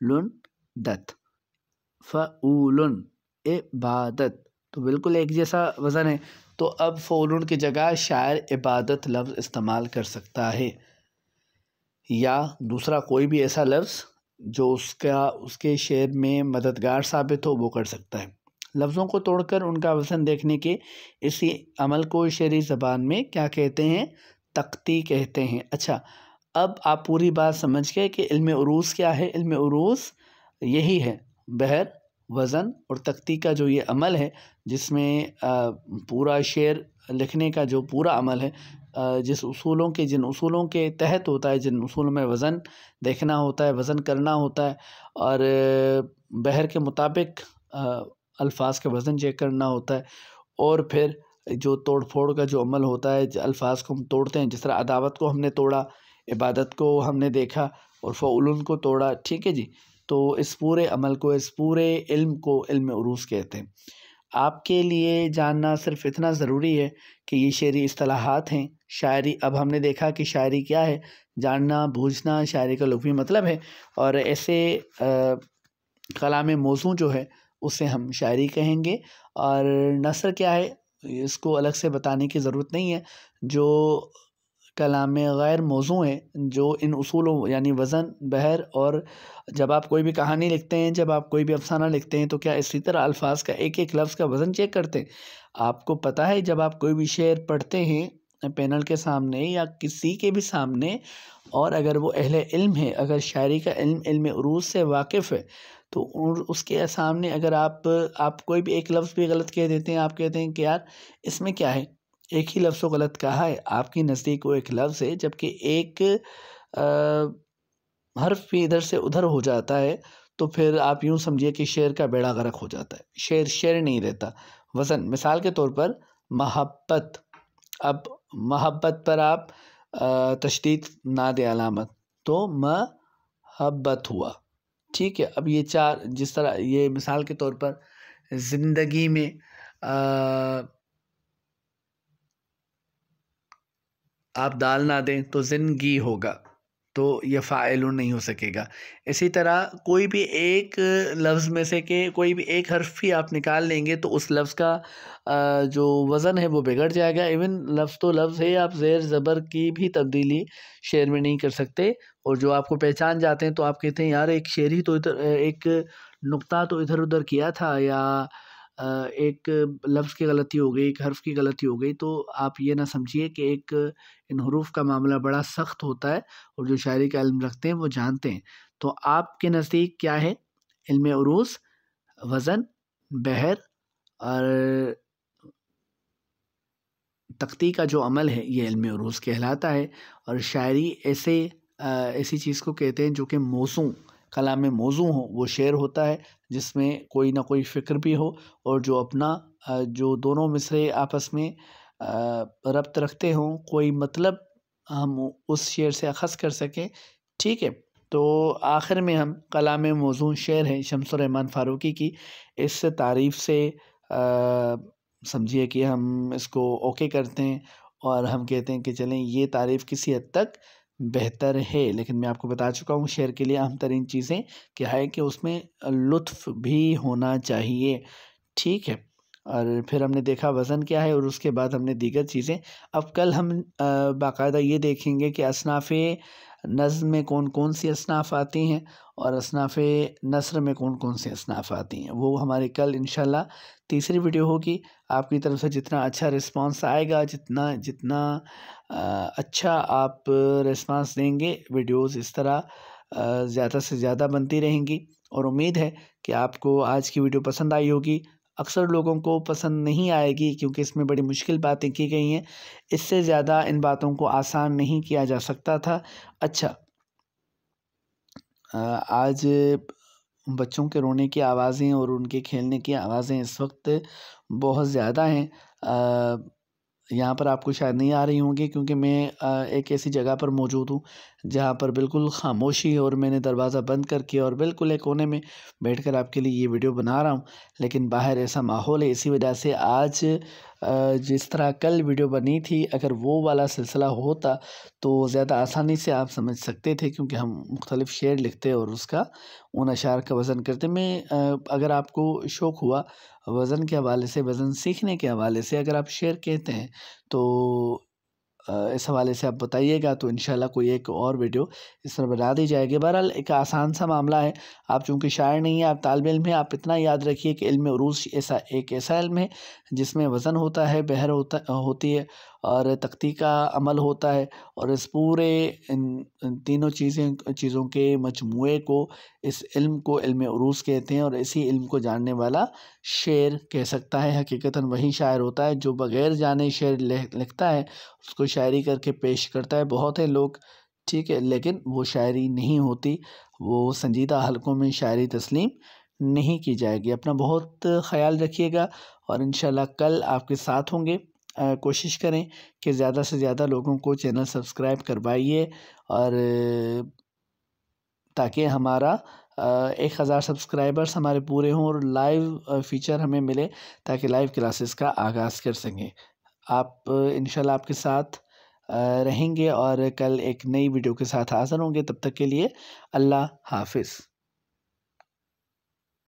लुन दत, फ़ऊलून इबादत, तो बिल्कुल एक जैसा वज़न है। तो अब फ़ऊलून की जगह शायर इबादत लफ्ज़ इस्तेमाल कर सकता है, या दूसरा कोई भी ऐसा लफ्ज़ जो उसका उसके शेर में मददगार साबित हो वो कर सकता है। लफ्ज़ों को तोड़कर उनका वज़न देखने के इसी अमल को शेरी ज़बान में क्या कहते हैं? तक़ती कहते हैं। अच्छा, अब आप पूरी बात समझ गए कि इल्म उरूज़ क्या है। इल्म उरूज़ यही है, बहर, वज़न और तक़ती का जो ये अमल है, जिसमें पूरा शेर लिखने का जो पूरा अमल है, जिस उसूलों के जिन उसूलों के तहत होता है, जिन उसूलों में वज़न देखना होता है, वज़न करना होता है, और बहर के मुताबिक अल्फाज का वज़न चेक करना होता है, और फिर जो तोड़ फोड़ का जो अमल होता है, अल्फाज को हम तोड़ते हैं, जिस तरह अदावत को हमने तोड़ा, इबादत को हमने देखा और फ़ऊलून को तोड़ा। ठीक है जी। तो इस पूरे अमल को, इस पूरे इल्म को इल्म उरूज़ कहते हैं। आपके लिए जानना सिर्फ इतना ज़रूरी है कि ये शेरी इस्तलाहात हैं। शायरी, अब हमने देखा कि शायरी क्या है, जानना बूझना शायरी का लुग़वी मतलब है, और ऐसे कलाम मौज़ू जो है उसे हम शायरी कहेंगे। और नसर क्या है इसको अलग से बताने की ज़रूरत नहीं है। जो कलाम गैर मौजू है, जो इन उसूलों यानी वज़न, बहर, और जब आप कोई भी कहानी लिखते हैं, जब आप कोई भी अफसाना लिखते हैं, तो क्या इसी तरह अल्फाज का एक एक लफ्ज़ का वज़न चेक करते हैं? आपको पता है जब आप कोई भी शेर पढ़ते हैं पैनल के सामने या किसी के भी सामने, और अगर वो अहले इल्म है, अगर शायरी का इल्म इल्म उरूज़ से वाकिफ़ है, तो उसके सामने अगर आप आप कोई भी एक लफ्ज़ भी गलत कह देते हैं, आप कहते हैं कि यार इसमें क्या है, एक ही लफ्ज़ को गलत कहा है, आपकी नज़दीक वो एक लफ्ज़ है, जबकि एक आ, हर्फ भी इधर से उधर हो जाता है, तो फिर आप यूँ समझिए कि शेर का बेड़ा गर्क हो जाता है, शेर शेर नहीं रहता। वज़न, मिसाल के तौर पर महब्बत, अब महब्बत पर आप आ, तशदीद ना दे अलामत, तो महब्बत हुआ। ठीक है। अब ये चार, जिस तरह ये मिसाल के तौर पर ज़िंदगी में आ, आप दाल ना दें तो ज़िंदगी होगा, तो ये फ़ाइलून नहीं हो सकेगा। इसी तरह कोई भी एक लफ्ज़ में से के कोई भी एक हर्फ ही आप निकाल लेंगे तो उस लफ्ज़ का जो वज़न है वो बिगड़ जाएगा। इवन लफ्ज़ तो लफ्ज़ है, आप ज़ेर ज़बर की भी तब्दीली शेर में नहीं कर सकते। और जो आपको पहचान जाते हैं तो आप कहते हैं यार एक शेर ही तो इधर, एक नुक्ता तो इधर उधर किया था, या एक लफ्ज़ की गलती हो गई, एक हर्फ की गलती हो गई। तो आप ये ना समझिए कि एक इन हरूफ का मामला बड़ा सख्त होता है, और जो शायरी का इल्म रखते हैं वो जानते हैं। तो आपके नज़दीक क्या है? इल्म उरूज़, वज़न, बहर और तक़ती का जो अमल है ये इल्म उरूज़ कहलाता है। और शायरी ऐसे ऐसी चीज़ को कहते हैं जो कि मौसू कलाम मौजू हो, वो शेर होता है जिसमें कोई ना कोई फ़िक्र भी हो, और जो अपना जो दोनों मिसरे आपस में रब्त रखते हों, कोई मतलब हम उस शेर से अखज़ कर सकें। ठीक है। तो आखिर में हम कलाम मौजू शेर है शम्सुर रहमान फारूकी की, इस तारीफ़ से समझिए कि हम इसको ओके करते हैं, और हम कहते हैं कि चलें ये तारीफ़ किसी हद तक बेहतर है। लेकिन मैं आपको बता चुका हूँ शेर के लिए अहम तरीन चीज़ें क्या है, कि उसमें लुत्फ़ भी होना चाहिए। ठीक है। और फिर हमने देखा वज़न क्या है, और उसके बाद हमने दीगर चीज़ें। अब कल हम बाकायदा ये देखेंगे कि असनाफ़े नज़्म में कौन कौन सी असनाफ़ आती हैं, और असनाफ़े नसर में कौन कौन सी असनाफ़ आती हैं। वो हमारी कल इंशाल्लाह तीसरी वीडियो होगी। आपकी तरफ से जितना अच्छा रिस्पांस आएगा, जितना जितना अच्छा आप रिस्पांस देंगे, वीडियोस इस तरह ज़्यादा से ज़्यादा बनती रहेंगी। और उम्मीद है कि आपको आज की वीडियो पसंद आई होगी। अक्सर लोगों को पसंद नहीं आएगी क्योंकि इसमें बड़ी मुश्किल बातें की गई हैं, इससे ज़्यादा इन बातों को आसान नहीं किया जा सकता था। अच्छा, आज बच्चों के रोने की आवाज़ें और उनके खेलने की आवाज़ें इस वक्त बहुत ज़्यादा हैं। यहाँ पर आपको शायद नहीं आ रही होंगी क्योंकि मैं आ, एक ऐसी जगह पर मौजूद हूँ जहाँ पर बिल्कुल खामोशी है और मैंने दरवाज़ा बंद करके और बिल्कुल एक कोने में बैठकर आपके लिए ये वीडियो बना रहा हूँ। लेकिन बाहर ऐसा माहौल है, इसी वजह से आज आ, जिस तरह कल वीडियो बनी थी अगर वो वाला सिलसिला होता तो ज़्यादा आसानी से आप समझ सकते थे, क्योंकि हम मुख्तलिफ़ शेर लिखते और उसका उन अशार का वज़न करते। मैं आ, अगर आपको शौक़ हुआ वज़न के हवाले से, वज़न सीखने के हवाले से अगर आप शेर कहते हैं तो इस हवाले से आप बताइएगा, तो इंशाल्लाह कोई एक और वीडियो इस तरह बना दी जाएगी। बहरहाल एक आसान सा मामला है, आप चूँकि शायर नहीं है, आप तालिब इल्म है, आप इतना याद रखिए कि इल्म ए उरूज ऐसा एक ऐसा इल्म है जिसमें वज़न होता है, बहर होता होती है और तकती का अमल होता है, और इस पूरे इन, इन तीनों चीज़ें चीज़ों के मजमूए को, इस इल्म को इल्म ए उरूज कहते हैं। और इसी इल्म को जानने वाला शेर कह सकता है, हकीकतन वही शायर होता है जो बग़ैर जाने शेर लिखता है, उसको शायरी करके पेश करता है। बहुत है लोग, ठीक है, लेकिन वो शायरी नहीं होती, वो संजीदा हलकों में शायरी तस्लीम नहीं की जाएगी। अपना बहुत ख्याल रखिएगा और इंशाल्लाह कल आपके साथ होंगे। आ, कोशिश करें कि ज़्यादा से ज़्यादा लोगों को चैनल सब्सक्राइब करवाइए, और ताकि हमारा एक हज़ार सब्सक्राइबर्स हमारे पूरे हों और लाइव फीचर हमें मिले ताकि लाइव क्लासेस का आगाज़ कर सकें। आप इंशाल्लाह आपके साथ रहेंगे और कल एक नई वीडियो के साथ हाज़िर होंगे। तब तक के लिए अल्लाह हाफिज़।